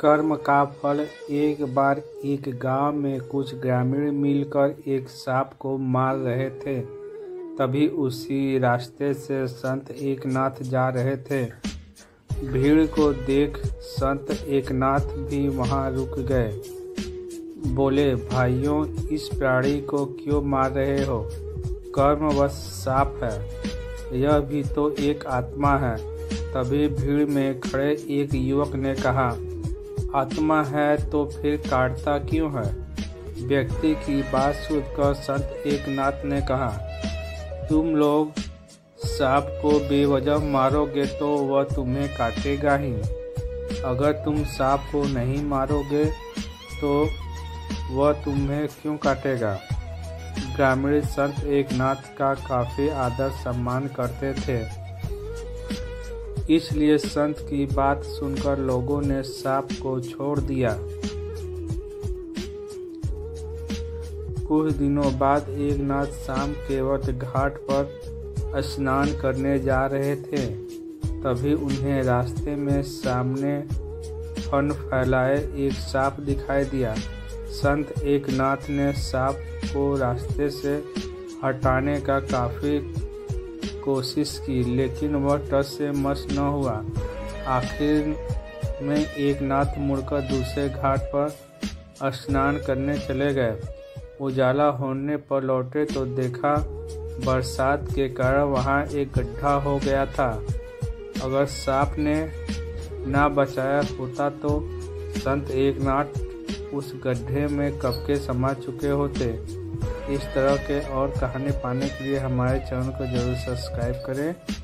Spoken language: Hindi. कर्म का फल। एक बार एक गांव में कुछ ग्रामीण मिलकर एक सांप को मार रहे थे। तभी उसी रास्ते से संत एकनाथ जा रहे थे। भीड़ को देख संत एकनाथ भी वहां रुक गए। बोले, भाइयों, इस प्राणी को क्यों मार रहे हो? कर्मवश सांप है, यह भी तो एक आत्मा है। तभी भीड़ में खड़े एक युवक ने कहा, आत्मा है तो फिर काटता क्यों है? व्यक्ति की बात सुनकर संत एकनाथ ने कहा, तुम लोग सांप को बेवजह मारोगे तो वह तुम्हें काटेगा ही। अगर तुम सांप को नहीं मारोगे तो वह तुम्हें क्यों काटेगा? ग्रामीण संत एकनाथ का काफ़ी आदर सम्मान करते थे, इसलिए संत की बात सुनकर लोगों ने सांप को छोड़ दिया। कुछ दिनों बाद एकनाथ शाम के वक्त घाट पर स्नान करने जा रहे थे। तभी उन्हें रास्ते में सामने फन फैलाए एक सांप दिखाई दिया। संत एकनाथ ने सांप को रास्ते से हटाने का काफ़ी कोशिश की, लेकिन वह टस से मस न हुआ। आखिर में एकनाथ मुड़कर दूसरे घाट पर स्नान करने चले गए। उजाला होने पर लौटे तो देखा बरसात के कारण वहां एक गड्ढा हो गया था। अगर सांप ने ना बचाया होता तो संत एकनाथ उस गड्ढे में कब के समा चुके होते। इस तरह के और कहानी पाने के लिए हमारे चैनल को जरूर सब्सक्राइब करें।